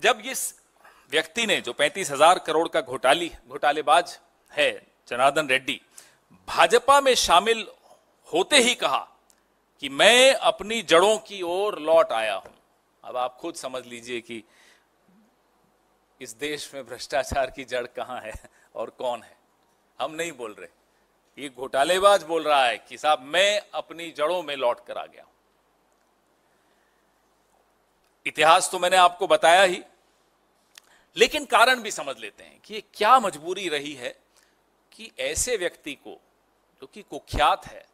जब इस व्यक्ति ने जो 35,000 करोड़ का घोटालेबाज है जनार्दन रेड्डी, भाजपा में शामिल होते ही कहा कि मैं अपनी जड़ों की ओर लौट आया हूं। अब आप खुद समझ लीजिए कि इस देश में भ्रष्टाचार की जड़ कहां है और कौन है। हम नहीं बोल रहे, ये घोटालेबाज बोल रहा है कि साहब मैं अपनी जड़ों में लौट कर आ गया हूं। इतिहास तो मैंने आपको बताया ही, लेकिन कारण भी समझ लेते हैं कि ये क्या मजबूरी रही है कि ऐसे व्यक्ति को जो कि कुख्यात है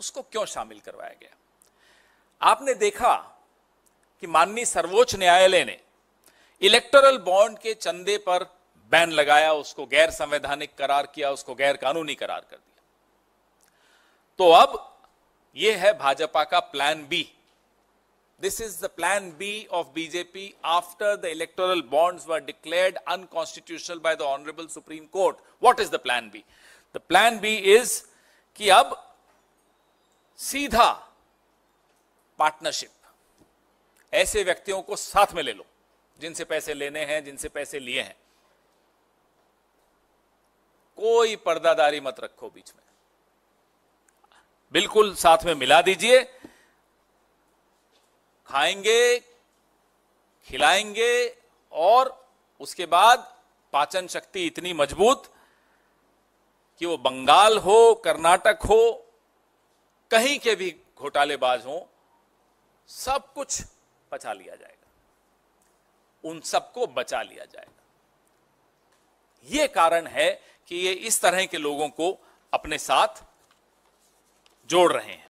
उसको क्यों शामिल करवाया गया। आपने देखा कि माननीय सर्वोच्च न्यायालय ने इलेक्टोरल बॉन्ड के चंदे पर बैन लगाया, उसको गैर संवैधानिक करार किया, उसको गैर कानूनी करार कर दिया। तो अब यह है भाजपा का plan B. This is the plan B of BJP after the electoral bonds were declared unconstitutional by the Honorable Supreme Court. What is the plan B? The plan B is कि अब सीधा पार्टनरशिप, ऐसे व्यक्तियों को साथ में ले लो जिनसे पैसे लेने हैं, जिनसे पैसे लिए हैं। कोई पर्दादारी मत रखो बीच में, बिल्कुल साथ में मिला दीजिए। खाएंगे, खिलाएंगे और उसके बाद पाचन शक्ति इतनी मजबूत कि वो बंगाल हो, कर्नाटक हो, कहीं के भी घोटालेबाज हो, सब कुछ बचा लिया जाएगा, उन सबको बचा लिया जाएगा। ये कारण है कि ये इस तरह के लोगों को अपने साथ जोड़ रहे हैं।